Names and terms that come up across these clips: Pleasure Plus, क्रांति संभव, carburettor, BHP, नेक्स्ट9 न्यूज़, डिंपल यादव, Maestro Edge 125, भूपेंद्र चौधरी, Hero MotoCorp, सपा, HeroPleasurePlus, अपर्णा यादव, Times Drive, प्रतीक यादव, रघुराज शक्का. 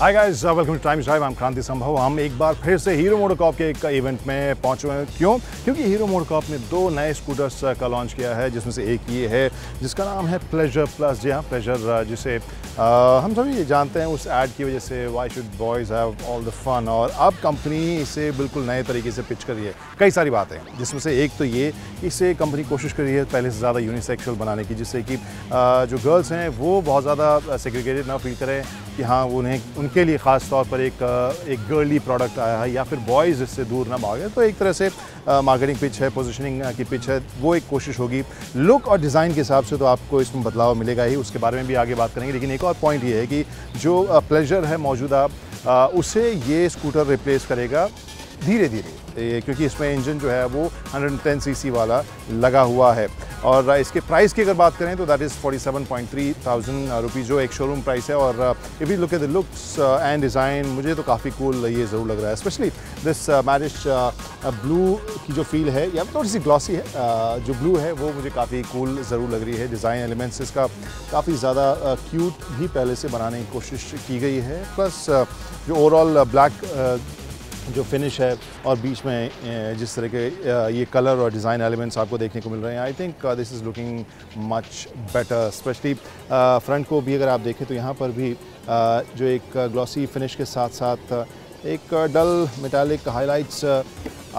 Hi guys welcome to Times Drive I am क्रांति संभव। हम एक बार फिर से हीरो मोटोकॉर्प के एक इवेंट में पहुंचे हैं। क्यों? क्योंकि हीरो मोटोकॉर्प ने दो नए स्कूटर्स का लॉन्च किया है, जिसमें से एक ये है जिसका नाम है प्लेजर प्लस। जी हाँ, प्लेजर जिसे हम सभी ये जानते हैं उस ऐड की वजह से, why should boys have all the fun. और अब कंपनी इसे बिल्कुल नए तरीके से पिच कर रही है। कई सारी बातें हैं जिसमें से एक तो ये, इसे कंपनी कोशिश कर रही है पहले से ज़्यादा यूनिसेक्सुअल बनाने की, जिससे कि जो गर्ल्स हैं वो बहुत ज़्यादा सेग्रीगेटेड ना फील करें कि हाँ उनके लिए ख़ास तौर पर एक गर्ली प्रोडक्ट आया है, या फिर बॉयज़ इससे दूर ना भागें। तो एक तरह से मार्केटिंग पिच है, पोजीशनिंग की पिच है, वो एक कोशिश होगी। लुक और डिज़ाइन के हिसाब से तो आपको इसमें बदलाव मिलेगा ही, उसके बारे में भी आगे बात करेंगे। लेकिन एक और पॉइंट ये है कि जो प्लेजर है मौजूदा, उसे ये स्कूटर रिप्लेस करेगा धीरे धीरे, क्योंकि इसमें इंजन जो है वो 110 सीसी वाला लगा हुआ है। और इसके प्राइस की अगर बात करें तो दैट इज़ 47,300 रुपीज़, जो एक शोरूम प्राइस है। और if you look at the looks and design, मुझे तो काफ़ी कूल ये ज़रूर लग रहा है, स्पेशली दिस मैरिश ब्लू की जो फील है, या थोड़ी सी ग्लॉसी है, जो ब्लू है वो मुझे काफ़ी कूल ज़रूर लग रही है। डिज़ाइन एलिमेंट्स इसका काफ़ी ज़्यादा क्यूट भी पहले से बनाने की कोशिश की गई है। प्लस जो ओवरऑल ब्लैक जो फिनिश है और बीच में जिस तरह के ये कलर और डिज़ाइन एलिमेंट्स आपको देखने को मिल रहे हैं, I think this is looking much better. Specially front को भी अगर आप देखें तो यहाँ पर भी जो एक ग्लॉसी फिनिश के साथ साथ एक डल मेटालिक हाईलाइट्स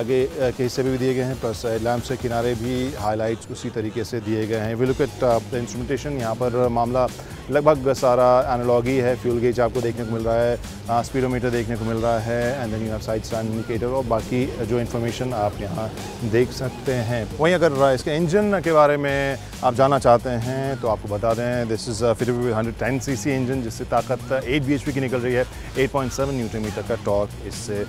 आगे के हिस्से भी दिए गए हैं, प्लस लैम्प से किनारे भी हाईलाइट्स उसी तरीके से दिए गए हैं। We look at the instrumentation, यहाँ पर मामला लगभग सारा एनालॉग ही है। फ्यूल गेज आपको देखने को मिल रहा है, स्पीडोमीटर देखने को मिल रहा है, and then you have side stand indicator और बाकी जो इन्फॉर्मेशन आप यहाँ देख सकते हैं। वहीं अगर इसके इंजन के बारे में आप जानना चाहते हैं तो आपको बता दें दिस इज़ 110 सीसी इंजन, जिससे ताकत 8 BHP की निकल रही है। 8.7 Nm का टॉर्क इससे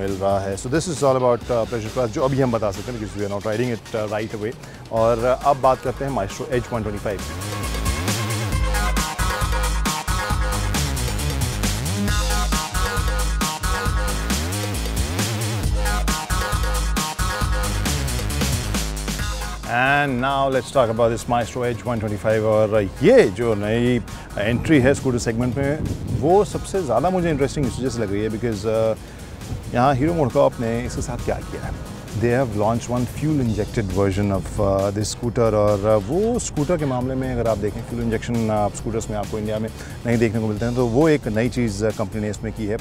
मिल रहा है। So this is all about Pleasure Plus, जो अभी हम बता सकते हैं because we are not riding it right away. और अब बात करते हैं Maestro Edge 125। And now let's talk about this Maestro Edge 125। और ये जो नई एंट्री है स्कूटर सेगमेंट में, वो सबसे ज़्यादा मुझे इंटरेस्टिंग इस वजह से लग रही है बिकॉज यहाँ हीरो मोटोकॉर्प ने इसके साथ क्या किया है। They have launch one fuel injected version of this scooter. और वो स्कूटर के मामले में अगर आप देखें, फ्यूल इंजेक्शन स्कूटर्स में आपको इंडिया में नहीं देखने को मिलते हैं, तो वो एक नई चीज़ कंपनी ने इसमें की है।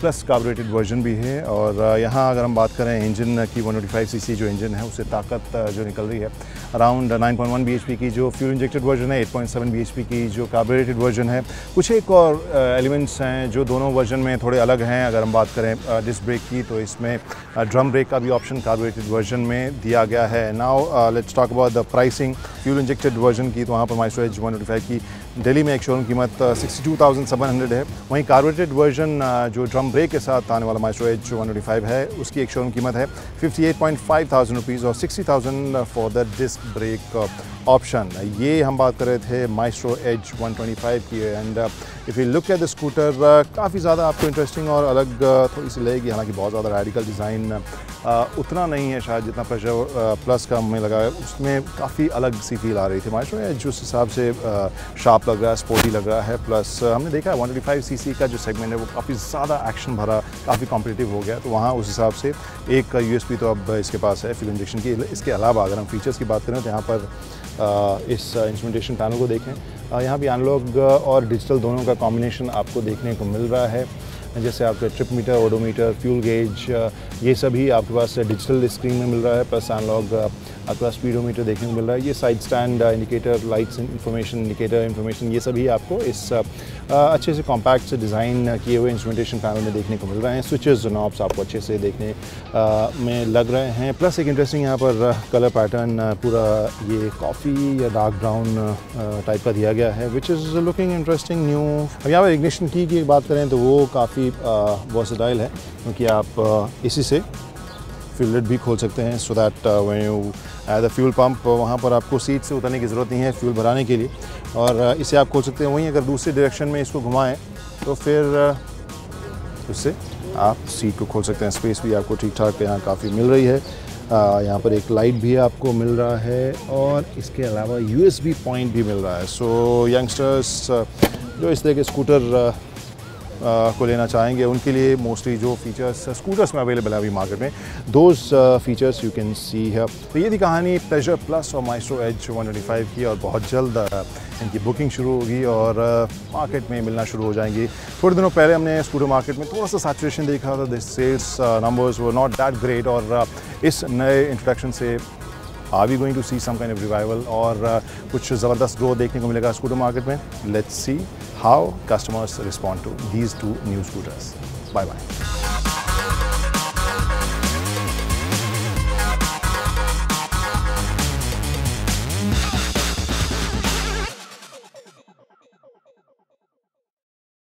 प्लस कार्बोरेटेड वर्जन भी है। और यहाँ अगर हम बात करें इंजन की, 125 सीसी जो इंजन है उससे ताकत जो निकल रही है अराउंड 9.1 BHP की जो फ्यूल इंजेक्टेड वर्जन है, 8.7 BHP की जो कार्बोरेटेड वर्जन है। कुछ एक और एलिमेंट्स हैं जो दोनों वर्जन में थोड़े अलग हैं। अगर हम बात करें डिस्क ब्रेक की, तो इसमें ड्रम ब्रेक का भी ऑप्शन कार्बोरेटेड वर्जन में दिया गया है। Now let's talk about the pricing. Fuel injected version की तो वहाँ पर माइस्ट्रो एज 125 की दिल्ली में एक शोरूम कीमत 62,700 है। वहीं कार्बोरेटेड वर्जन जो ड्रम ब्रेक के साथ आने वाला माइस्ट्रो एज 125 है, उसकी एक शोरूम कीमत है 58,500 रुपीज़ और 60,000 for the disc brake option. ये हम बात कर रहे थे माइस्ट्रो एज 125 की। And if you look at the scooter, काफ़ी ज़्यादा आपको इंटरेस्टिंग और अलग थोड़ी सी लगेगी। हालांकि बहुत ज़्यादा रेडिकल डिज़ाइन उतना नहीं है शायद जितना प्लेजर प्लस का हमें लगा है, उसमें काफ़ी अलग सी फील आ रही थी। माइस्ट्रो एज उस हिसाब से शार्प लग रहा है, स्पोर्टी लग रहा है। प्लस हमने देखा है 125 सीसी का जो सेगमेंट है वो काफ़ी ज़्यादा एक्शन भरा, काफ़ी कॉम्पिटिटिव हो गया। तो वहाँ उस हिसाब से एक USP तो अब इसके पास है फ्यूल इंजेक्शन की। इसके अलावा अगर हम फीचर्स की बात करें तो यहाँ पर इस इंस्ट्रूमेंटेशन पैनल को देखें, यहाँ भी एनालॉग और डिजिटल दोनों का कॉम्बिनेशन आपको देखने को मिल रहा है। जैसे आपके trip meter, odometer, fuel gauge, ये सभी आपके पास डिजिटल स्क्रीन में मिल रहा है। प्लस एनालॉग आपके पास स्पीडोमीटर देखने को मिल रहा है। ये side stand indicator, lights information indicator information, ये सभी आपको इस अच्छे से कॉम्पैक्ट से डिज़ाइन किए हुए इंस्ट्रूमेंटेशन पैनल में देखने को मिल रहे हैं। स्विचेस नॉब्स आपको अच्छे से देखने में लग रहे हैं। प्लस एक इंटरेस्टिंग यहाँ पर कलर पैटर्न पूरा ये कॉफ़ी या डार्क ब्राउन टाइप का दिया गया है, which is looking interesting new. अब यहाँ पर इग्निशन की बात करें तो वो काफ़ी वर्सेटाइल है, क्योंकि आप इसी से फ्यूल लिड भी खोल सकते हैं। So that when you at the fuel pump, वहाँ पर आपको सीट से उतरने की ज़रूरत नहीं है फ्यूल भराने के लिए, और इसे आप खोल सकते हैं। वहीं अगर दूसरे डायरेक्शन में इसको घुमाएं तो फिर उससे आप सीट को खोल सकते हैं। स्पेस भी आपको ठीक ठाक यहाँ काफ़ी मिल रही है। यहाँ पर एक लाइट भी आपको मिल रहा है और इसके अलावा USB पॉइंट भी मिल रहा है। सो यंगस्टर्स जो इस तरह के स्कूटर को लेना चाहेंगे उनके लिए मोस्टली जो फीचर्स स्कूटर्स में अवेलेबल है अभी मार्केट में, those features you can see है। तो ये थी कहानी प्लेजर प्लस और माइस्ट्रो एज 125 की, और बहुत जल्द इनकी बुकिंग शुरू होगी और मार्केट में मिलना शुरू हो जाएंगी। थोड़े दिनों पहले हमने स्कूटर मार्केट में थोड़ा सा सैचुरेशन देखा था, sales numbers were not that great, और इस नए इंट्रोडक्शन से are we going to see some kind of revival और कुछ ज़बरदस्त ग्रोथ देखने को मिलेगा स्कूटर मार्केट में। Let's see how customers respond to these two new scooters. Bye bye.